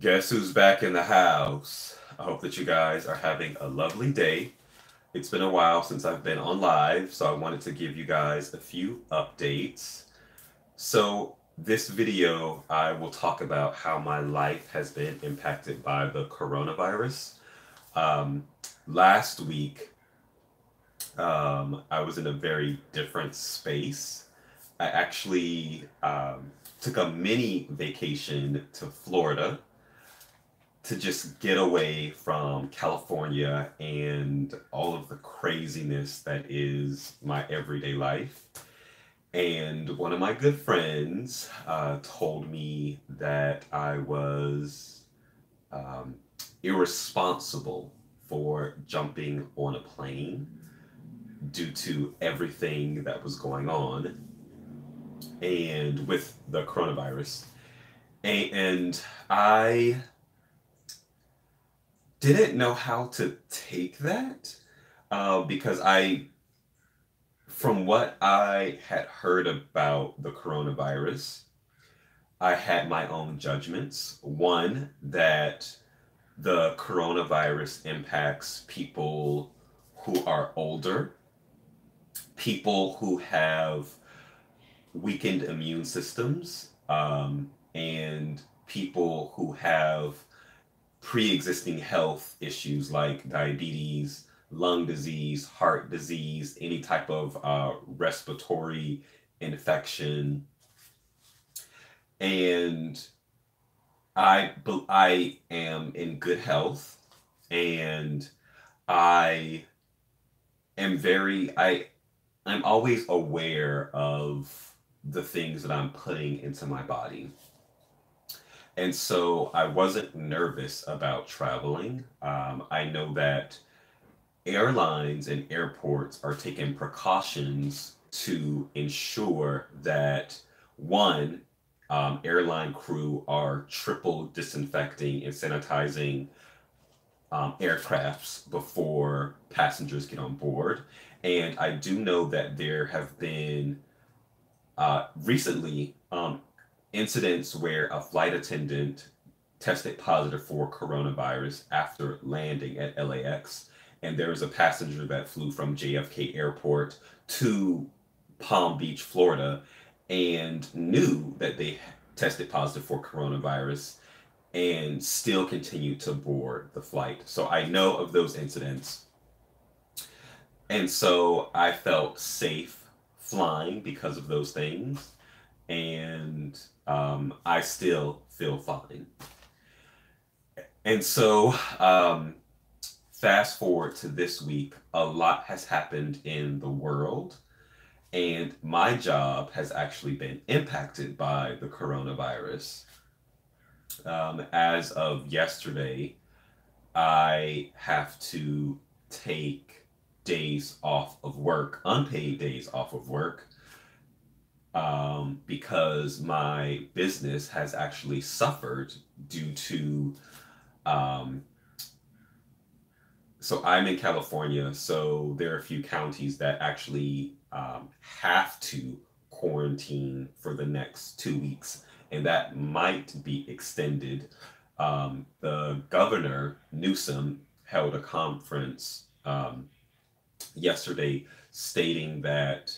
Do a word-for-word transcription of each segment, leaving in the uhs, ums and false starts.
Guess who's back in the house? I hope that you guys are having a lovely day. It's been a while since I've been on live, so I wanted to give you guys a few updates. So this video, I will talk about how my life has been impacted by the coronavirus. Um, last week, um, I was in a very different space. I actually um, took a mini vacation to Florida to just get away from California and all of the craziness that is my everyday life. And one of my good friends uh, told me that I was um, irresponsible for jumping on a plane due to everything that was going on and with the coronavirus. And, and I didn't know how to take that uh, because I, from what I had heard about the coronavirus, I had my own judgments. One, that the coronavirus impacts people who are older, people who have weakened immune systems, um, and people who have pre-existing health issues like diabetes, lung disease, heart disease, any type of uh, respiratory infection. And I, I am in good health, and I am very, I, I'm always aware of the things that I'm putting into my body. And so I wasn't nervous about traveling. Um, I know that airlines and airports are taking precautions to ensure that, one, um, airline crew are triple disinfecting and sanitizing um, aircrafts before passengers get on board. And I do know that there have been uh, recently um, incidents where a flight attendant tested positive for coronavirus after landing at L A X. And there was a passenger that flew from J F K Airport to Palm Beach, Florida, and knew that they tested positive for coronavirus and still continued to board the flight. So I know of those incidents. And so I felt safe flying because of those things. And um, I still feel fine. And so... Um, Fast forward to this week, a lot has happened in the world, and my job has actually been impacted by the coronavirus. Um, as of yesterday, I have to take days off of work, unpaid days off of work, um, because my business has actually suffered due to... Um, So I'm in California, so there are a few counties that actually um, have to quarantine for the next two weeks, and that might be extended. Um, the governor, Newsom, held a conference um, yesterday stating that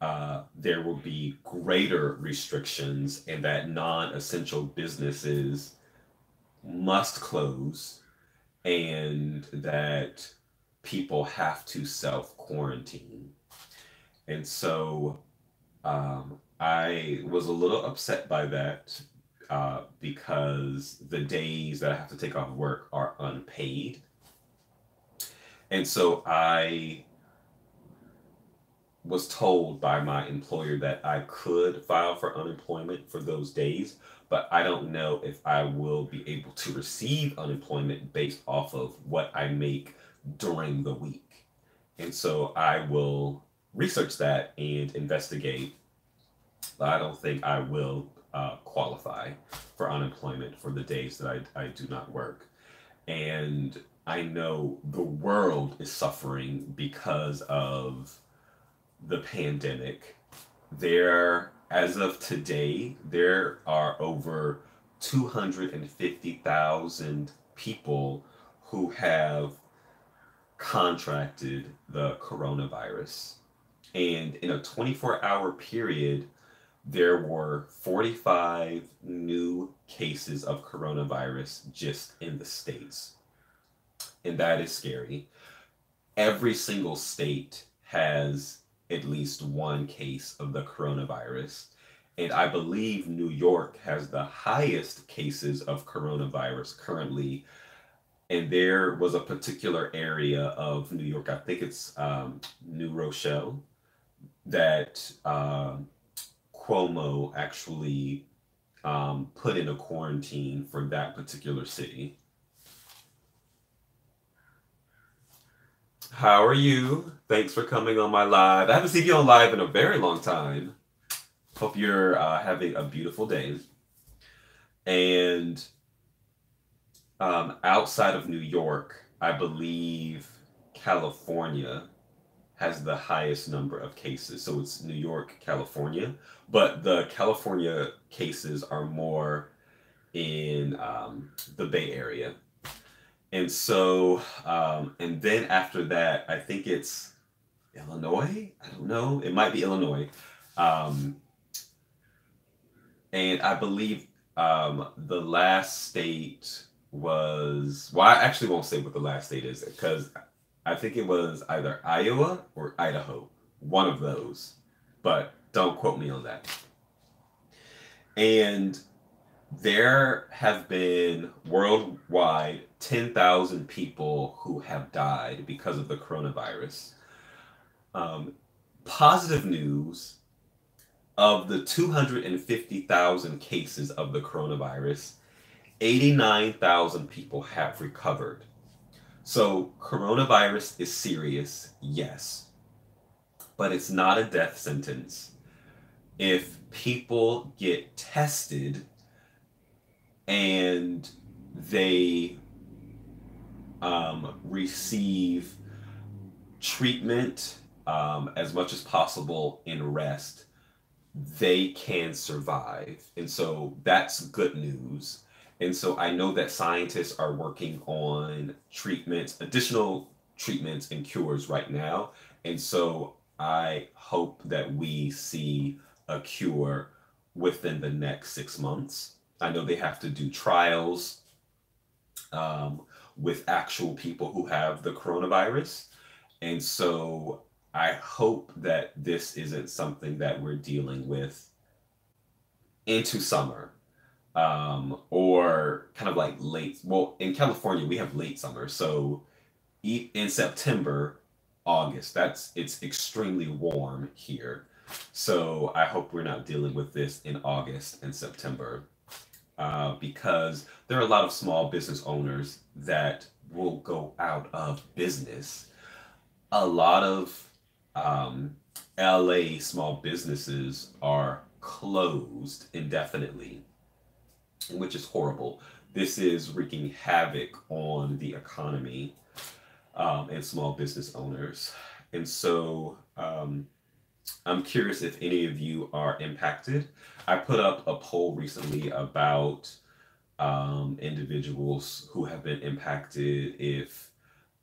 uh, there will be greater restrictions and that non-essential businesses must close, and that people have to self-quarantine. And so um, I was a little upset by that uh, because the days that I have to take off work are unpaid. And so I was told by my employer that I could file for unemployment for those days, but I don't know if I will be able to receive unemployment based off of what I make during the week. And so I will research that and investigate, but I don't think I will uh, qualify for unemployment for the days that I, I do not work. And I know the world is suffering because of the pandemic. There, as of today, there are over two hundred fifty thousand people who have contracted the coronavirus. And in a twenty-four hour period, there were forty-five new cases of coronavirus just in the States. And that is scary. Every single state has at least one case of the coronavirus. And I believe New York has the highest cases of coronavirus currently. And there was a particular area of New York, I think it's um, New Rochelle, that uh, Cuomo actually um, put in a quarantine for that particular city. How are you? Thanks for coming on my live. I haven't seen you on live in a very long time. Hope you're uh, having a beautiful day. And um, outside of New York, I believe California has the highest number of cases. So it's New York, California, but the California cases are more in um, the Bay Area. And so, um, and then after that, I think it's Illinois. I don't know. It might be Illinois. Um, and I believe um, the last state was, well, I actually won't say what the last state is because I think it was either Iowa or Idaho, one of those, but don't quote me on that. And there have been worldwide ten thousand people who have died because of the coronavirus. Um, positive news, of the two hundred fifty thousand cases of the coronavirus, eighty-nine thousand people have recovered. So coronavirus is serious, yes, but it's not a death sentence. If people get tested and they um, receive treatment um, as much as possible in rest, they can survive. And so that's good news. And so I know that scientists are working on treatments, additional treatments and cures right now. And so I hope that we see a cure within the next six months. I know they have to do trials um, with actual people who have the coronavirus. And so I hope that this isn't something that we're dealing with into summer um, or kind of like late. Well, in California, we have late summer. So in September, August, that's it's extremely warm here. So I hope we're not dealing with this in August and September. Uh, because there are a lot of small business owners that will go out of business. A lot of um, L A small businesses are closed indefinitely, which is horrible. This is wreaking havoc on the economy um, and small business owners. And so um, I'm curious if any of you are impacted. I put up a poll recently about um, individuals who have been impacted if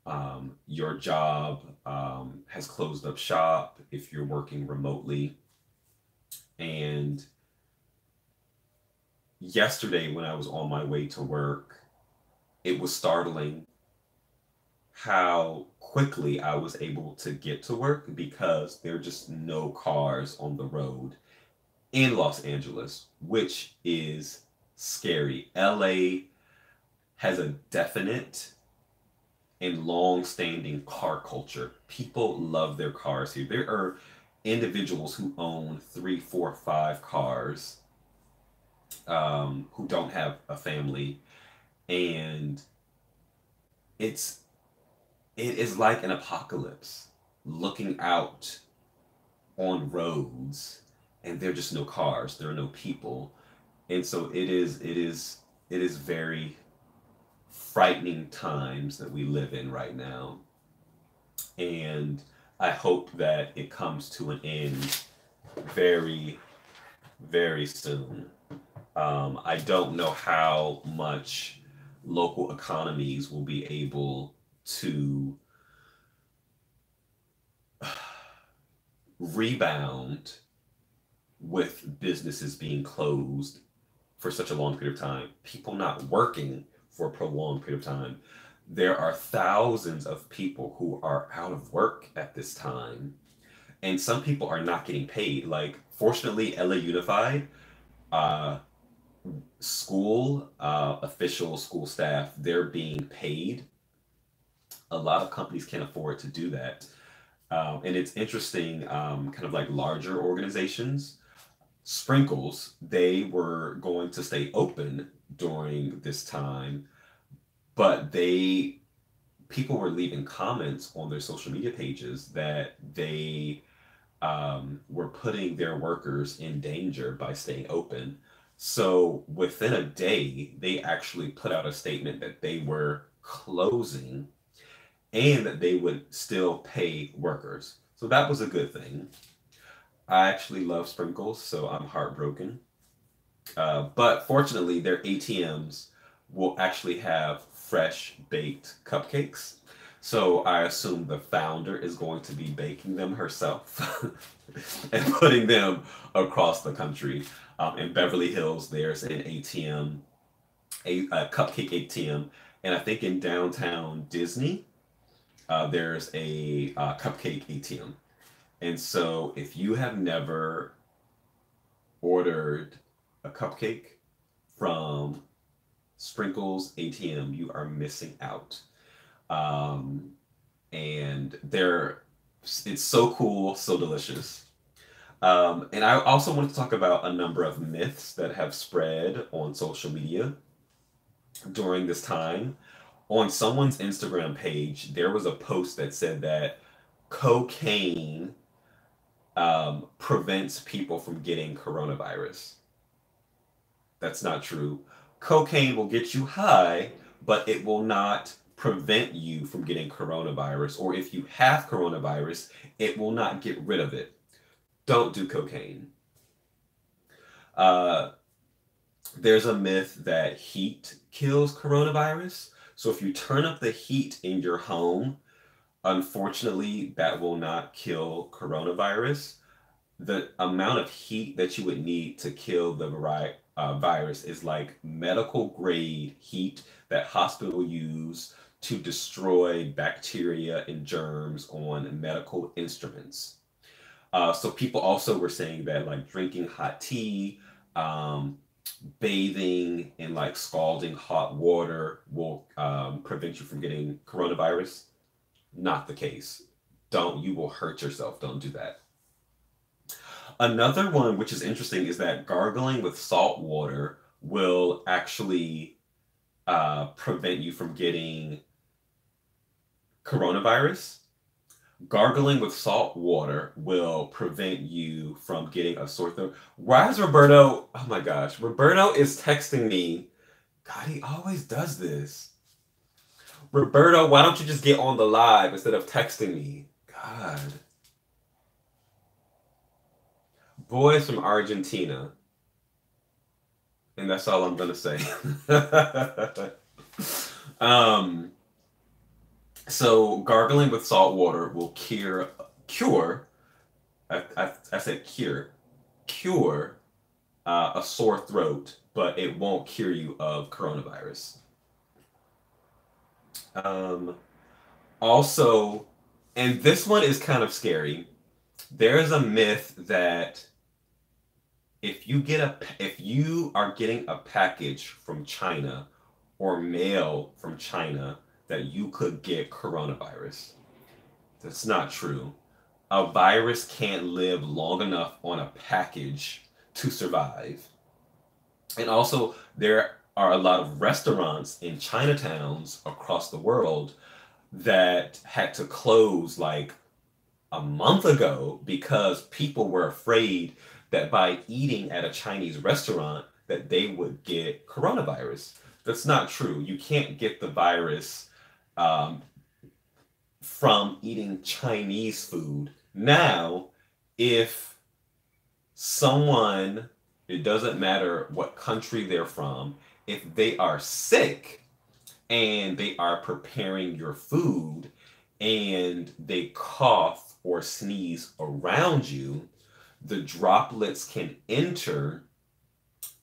um, your job um, has closed up shop, if you're working remotely. And yesterday when I was on my way to work, it was startling how quickly I was able to get to work because there are just no cars on the road in Los Angeles, which is scary. L A has a definite and long-standing car culture. People love their cars here. There are individuals who own three, four, five cars um, who don't have a family. And it's it is like an apocalypse looking out on roads and there are just no cars, there are no people. And so it is, it is, it is very frightening times that we live in right now. And I hope that it comes to an end very, very soon. Um, I don't know how much local economies will be able to rebound with businesses being closed for such a long period of time, people not working for a prolonged period of time. There are thousands of people who are out of work at this time, and some people are not getting paid. Like, fortunately, L A Unified, uh, school, uh, official school staff, they're being paid. A lot of companies can't afford to do that. Um, and it's interesting, um, kind of like larger organizations, Sprinkles, they were going to stay open during this time, but they, people were leaving comments on their social media pages that they um, were putting their workers in danger by staying open. So within a day, they actually put out a statement that they were closing and that they would still pay workers. So that was a good thing. I actually love Sprinkles, so I'm heartbroken. Uh, but fortunately, their A T Ms will actually have fresh baked cupcakes. So I assume the founder is going to be baking them herself and putting them across the country. Um, in Beverly Hills, there's an A T M, a, a cupcake A T M. And I think in downtown Disney, uh, there's a uh, cupcake A T M. And so if you have never ordered a cupcake from Sprinkles A T M, you are missing out. Um, and they're, it's so cool, so delicious. Um, and I also want to talk about a number of myths that have spread on social media during this time. On someone's Instagram page, there was a post that said that cocaine um, prevents people from getting coronavirus. That's not true. Cocaine will get you high, but it will not prevent you from getting coronavirus. Or if you have coronavirus, it will not get rid of it. Don't do cocaine. Uh, there's a myth that heat kills coronavirus. So if you turn up the heat in your home, unfortunately, that will not kill coronavirus. The amount of heat that you would need to kill the variety Uh, virus is like medical grade heat that hospitals use to destroy bacteria and germs on medical instruments. Uh, so people also were saying that like drinking hot tea, um, bathing in like scalding hot water will um, prevent you from getting coronavirus. Not the case. Don't, you will hurt yourself. Don't do that. Another one, which is interesting, is that gargling with salt water will actually uh, prevent you from getting coronavirus. Gargling with salt water will prevent you from getting a sore throat. Why is Roberto? Oh my gosh, Roberto is texting me. God, he always does this. Roberto, why don't you just get on the live instead of texting me? God. Boys from Argentina. And that's all I'm gonna say. um, so gargling with salt water will cure, cure, I, I, I said cure, cure uh, a sore throat, but it won't cure you of coronavirus. Um, also, and this one is kind of scary. There's a myth that If you get a, if you are getting a package from China or mail from China, that you could get coronavirus. That's not true. A virus can't live long enough on a package to survive. And also, there are a lot of restaurants in Chinatowns across the world that had to close like a month ago because people were afraid that by eating at a Chinese restaurant that they would get coronavirus. That's not true. You can't get the virus um, from eating Chinese food. Now, if someone, It doesn't matter what country they're from. If they are sick and they are preparing your food and they cough or sneeze around you, the droplets can enter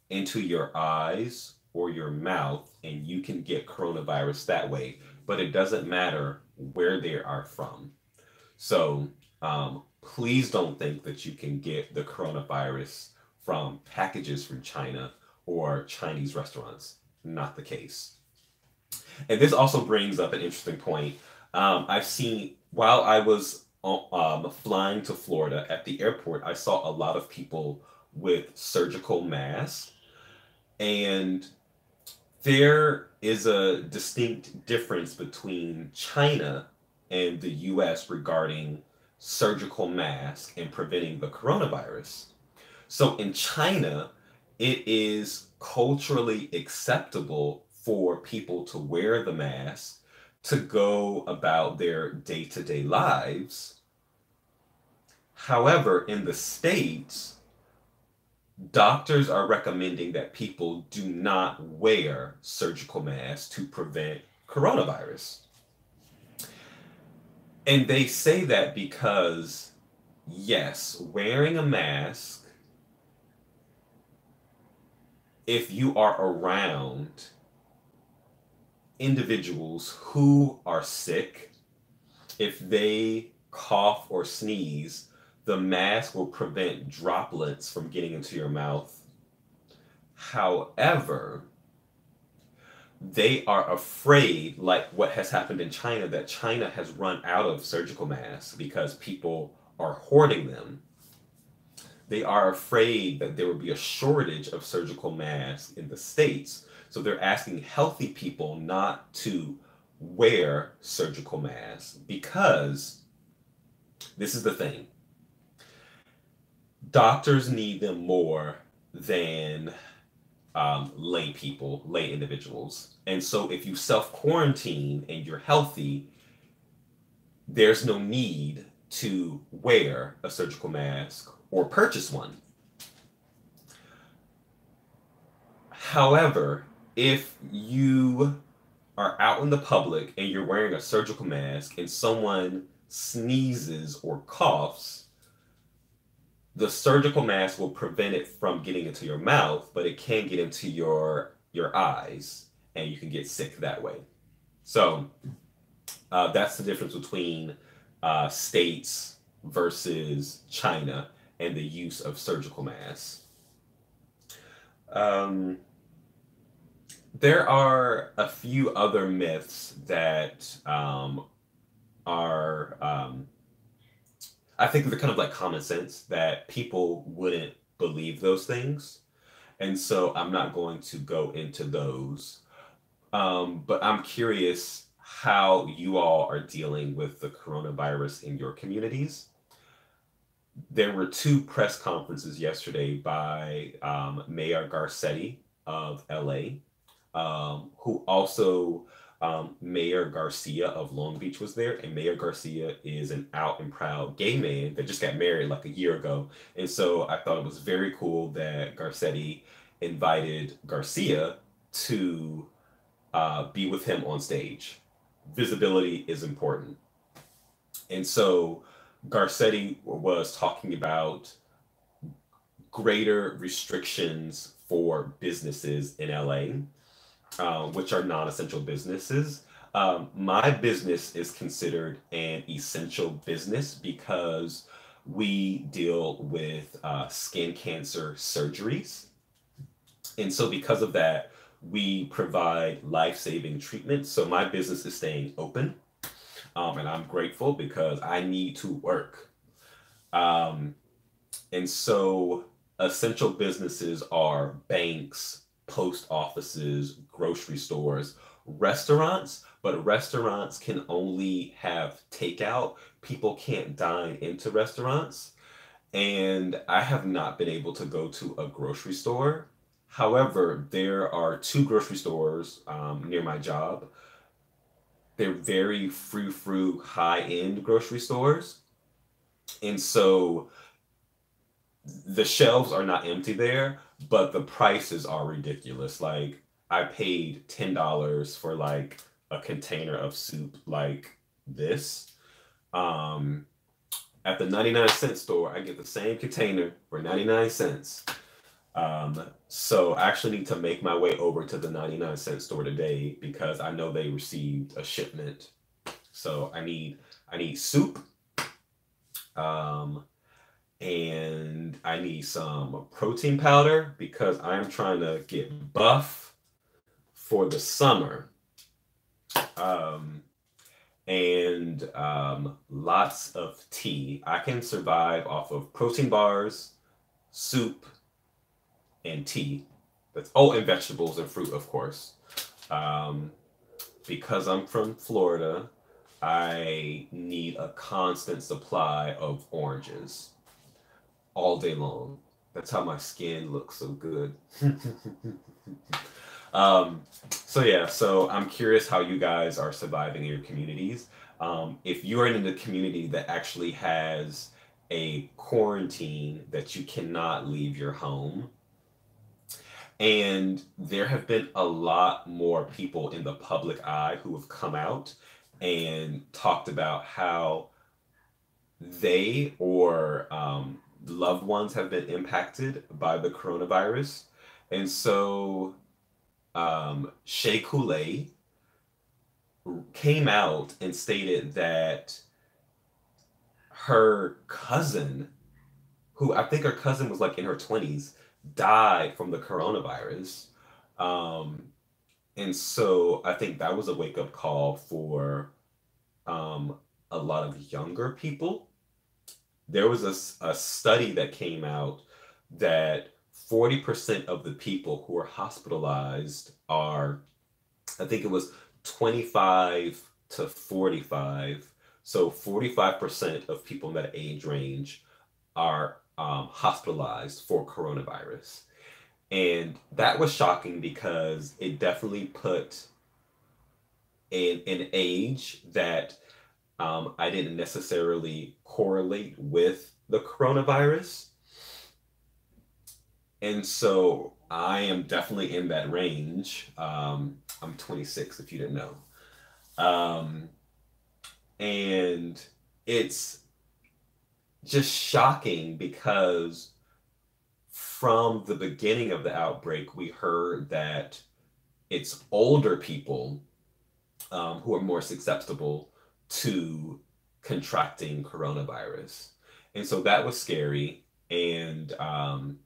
into your eyes or your mouth, and you can get coronavirus that way. But it doesn't matter where they are from. So um, please don't think that you can get the coronavirus from packages from China or Chinese restaurants. Not the case. And this also brings up an interesting point. Um, I've seen, while I was um, flying to Florida at the airport, I saw a lot of people with surgical masks. And there is a distinct difference between China and the U S regarding surgical masks and preventing the coronavirus. So in China, it is culturally acceptable for people to wear the mask to go about their day-to-day lives. However, in the States, doctors are recommending that people do not wear surgical masks to prevent coronavirus. And they say that because, yes, wearing a mask, if you are around individuals who are sick, if they cough or sneeze, the mask will prevent droplets from getting into your mouth. However, they are afraid, like what has happened in China, that China has run out of surgical masks because people are hoarding them. They are afraid that there will be a shortage of surgical masks in the States. So they're asking healthy people not to wear surgical masks because this is the thing. Doctors need them more than um, lay people, lay individuals. And so if you self-quarantine and you're healthy, there's no need to wear a surgical mask or purchase one. However, if you are out in the public and you're wearing a surgical mask and someone sneezes or coughs, the surgical mask will prevent it from getting into your mouth, but it can get into your your eyes, and you can get sick that way. So uh, that's the difference between uh, states versus China and the use of surgical masks. Um, there are a few other myths that um, are... Um, I think they're kind of like common sense that people wouldn't believe those things. And so I'm not going to go into those, um, but I'm curious how you all are dealing with the coronavirus in your communities. There were two press conferences yesterday by um, Mayor Garcetti of L A, um, who also Um, Mayor Garcia of Long Beach was there, and Mayor Garcia is an out and proud gay man that just got married like a year ago. And so I thought it was very cool that Garcetti invited Garcia to uh, be with him on stage. Visibility is important. And so Garcetti was talking about greater restrictions for businesses in L A. Uh, which are non-essential businesses. Um, my business is considered an essential business because we deal with uh, skin cancer surgeries. And so because of that, we provide life-saving treatment. So my business is staying open. Um, and I'm grateful because I need to work. Um, and so essential businesses are banks, post offices, grocery stores, restaurants, but restaurants can only have takeout. People can't dine into restaurants. And I have not been able to go to a grocery store. However, there are two grocery stores um, near my job. They're very frou-frou, high-end grocery stores. And so the shelves are not empty there, but the prices are ridiculous. Like, I paid ten dollars for like a container of soup like this. Um, at the ninety-nine cent store, I get the same container for ninety-nine cents. Um, so I actually need to make my way over to the ninety-nine cent store today because I know they received a shipment. So I need, I need soup. Um, and I need some protein powder because I'm trying to get buff for the summer. Um, and, um, lots of tea. I can survive off of protein bars, soup, and tea. That's, oh, and vegetables and fruit, of course. Um, because I'm from Florida, I need a constant supply of oranges all day long. That's how my skin looks so good. um, so yeah, so I'm curious how you guys are surviving in your communities. Um, if you are in a community that actually has a quarantine that you cannot leave your home, and there have been a lot more people in the public eye who have come out and talked about how they or um, loved ones have been impacted by the coronavirus. And so um, Shea Coulee came out and stated that her cousin, who I think her cousin was like in her twenties, died from the coronavirus. Um, and so I think that was a wake-up call for um, a lot of younger people. There was a, a study that came out that forty percent of the people who are hospitalized are, I think it was twenty-five to forty-five. So forty-five percent of people in that age range are Um, hospitalized for coronavirus. And that was shocking because it definitely put in an age that um, I didn't necessarily correlate with the coronavirus. And so I am definitely in that range. Um, I'm twenty-six, if you didn't know. Um, and it's just shocking because from the beginning of the outbreak, we heard that it's older people um, who are more susceptible to contracting coronavirus. And so that was scary. And um,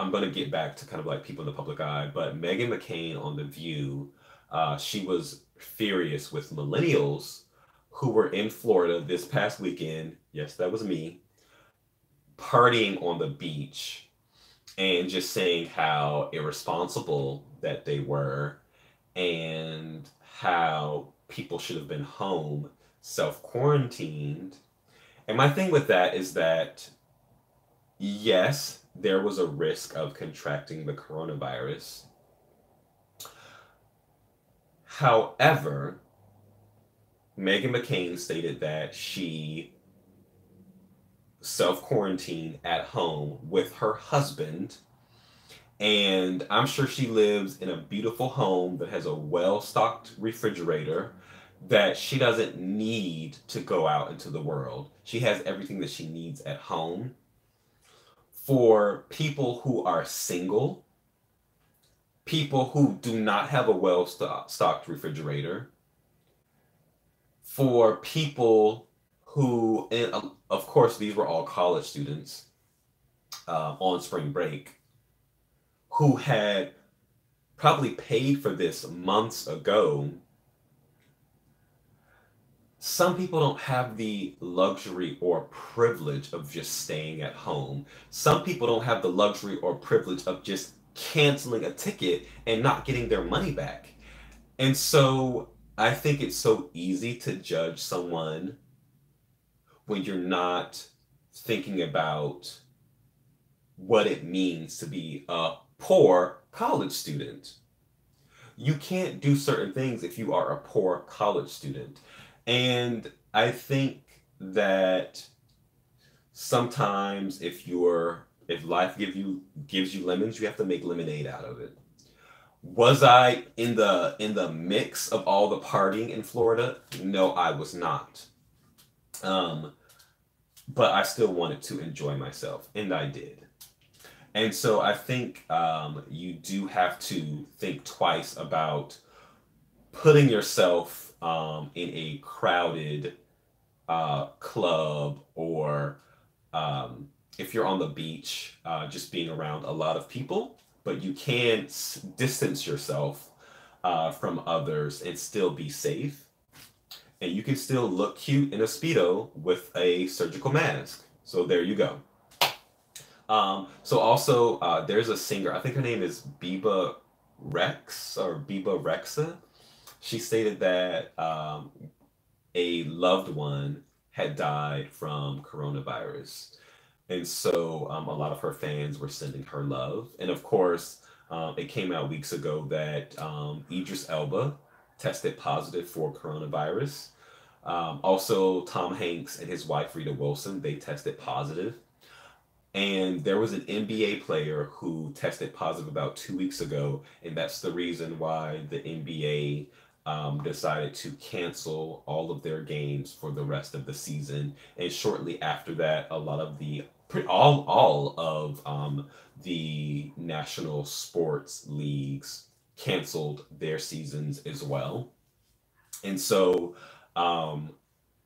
I'm going to get back to kind of like people in the public eye, but Meghan McCain on The View, uh, she was furious with millennials who were in Florida this past weekend, yes, that was me, partying on the beach and just saying how irresponsible that they were and how people should have been home, self-quarantined. And my thing with that is that, yes, there was a risk of contracting the coronavirus. However, Meghan McCain stated that she self-quarantined at home with her husband. And I'm sure she lives in a beautiful home that has a well-stocked refrigerator that she doesn't need to go out into the world. She has everything that she needs at home. For people who are single, people who do not have a well-stocked refrigerator, for people who, and of course, these were all college students uh, on spring break, who had probably paid for this months ago. Some people don't have the luxury or privilege of just staying at home. Some people don't have the luxury or privilege of just canceling a ticket and not getting their money back. And so I think it's so easy to judge someone when you're not thinking about what it means to be a poor college student. You can't do certain things if you are a poor college student. And I think that sometimes if you're if life give you gives you lemons, you have to make lemonade out of it. Was I in the in the mix of all the partying in Florida? No, I was not. Um, but I still wanted to enjoy myself, and I did. And so I think um, you do have to think twice about putting yourself um, in a crowded uh, club, or um, if you're on the beach, uh, just being around a lot of people. But you can distance yourself uh, from others and still be safe. And you can still look cute in a Speedo with a surgical mask. So there you go. Um, so also, uh, there's a singer, I think her name is Biba Rex or Biba Rexa. She stated that um, a loved one had died from coronavirus. And so um, a lot of her fans were sending her love. And of course, um, it came out weeks ago that um, Idris Elba tested positive for coronavirus. Um, also, Tom Hanks and his wife, Rita Wilson, they tested positive. And there was an N B A player who tested positive about two weeks ago, and that's the reason why the N B A um, decided to cancel all of their games for the rest of the season. And shortly after that, a lot of the all all of um, the national sports leagues canceled their seasons as well. And so, um,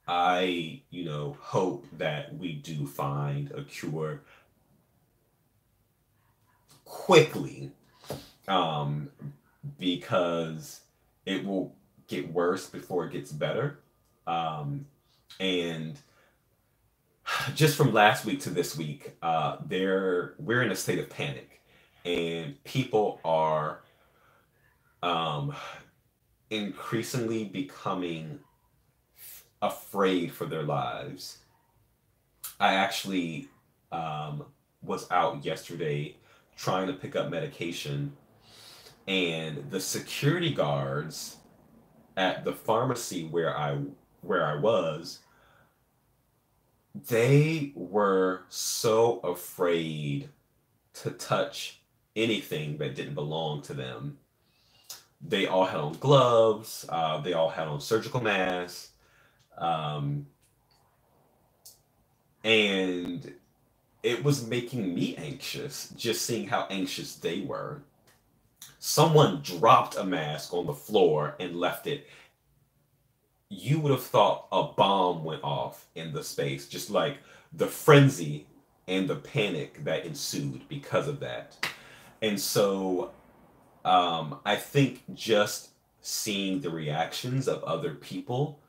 I you know hope that we do find a cure quickly, um, because it will get worse before it gets better. Um, and just from last week to this week, uh, there we're in a state of panic, and people are um, increasingly becoming afraid for their lives. I actually um, was out yesterday trying to pick up medication, and the security guards at the pharmacy where I where I was, they were so afraid to touch anything that didn't belong to them. They all had on gloves, uh, they all had on surgical masks, um, and it was making me anxious, just seeing how anxious they were. Someone dropped a mask on the floor and left it. You would have thought a bomb went off in the space, just like the frenzy and the panic that ensued because of that. And so um, I think just seeing the reactions of other people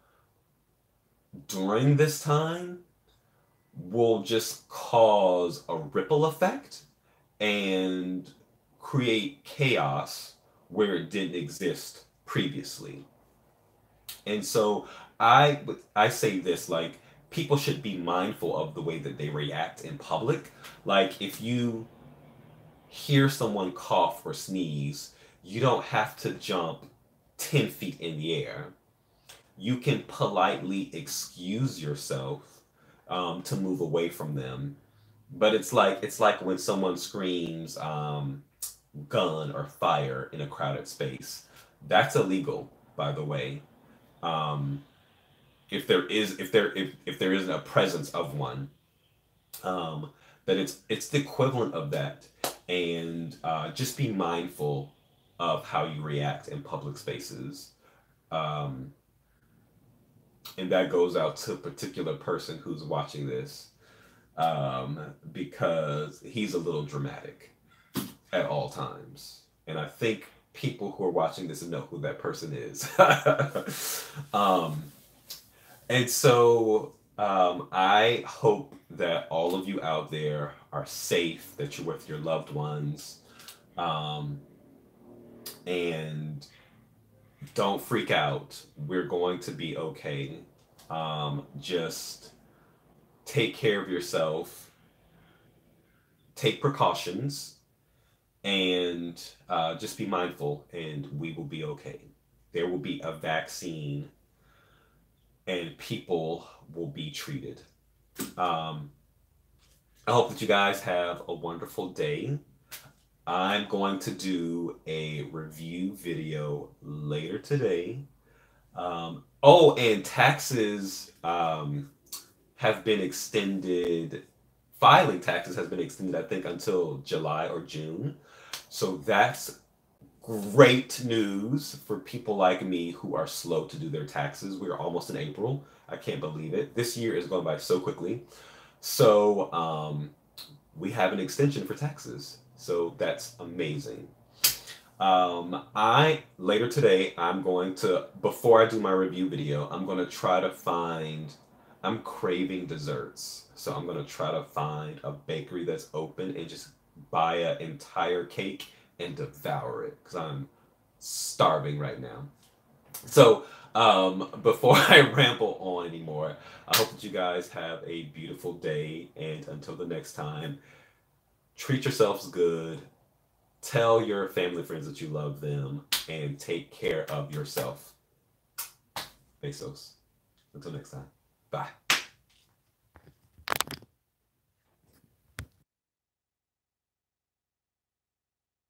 during this time will just cause a ripple effect and create chaos where it didn't exist previously. And so I, I say this, like, people should be mindful of the way that they react in public. Like, if you hear someone cough or sneeze, you don't have to jump ten feet in the air. You can politely excuse yourself um, to move away from them. But it's like, it's like when someone screams, um, gun or fire in a crowded space. That's illegal, by the way. Um, if there is, if there, if, if there isn't a presence of one, um, but it's, it's the equivalent of that. And, uh, just be mindful of how you react in public spaces. Um, and that goes out to a particular person who's watching this, um, because he's a little dramatic at all times. And I think people who are watching this know who that person is. um, and so um, I hope that all of you out there are safe, that you're with your loved ones, um, and don't freak out. We're going to be okay. Um, just take care of yourself, take precautions, and uh, just be mindful, and we will be okay. There will be a vaccine, and people will be treated. Um, I hope that you guys have a wonderful day. I'm going to do a review video later today. Um, oh, and taxes um, have been extended. Filing taxes has been extended, I think, until July or June. So that's great news for people like me who are slow to do their taxes. We're almost in April. I can't believe it. This year is going by so quickly. So um, we have an extension for taxes. So that's amazing. Um, I, later today, I'm going to, before I do my review video, I'm going to try to find, I'm craving desserts. So I'm going to try to find a bakery that's open and just buy an entire cake and devour it, because I'm starving right now. So um, before I ramble on anymore, I hope that you guys have a beautiful day. And until the next time, treat yourselves good. Tell your family, friends that you love them, and take care of yourself. Besos. Until next time. Bye.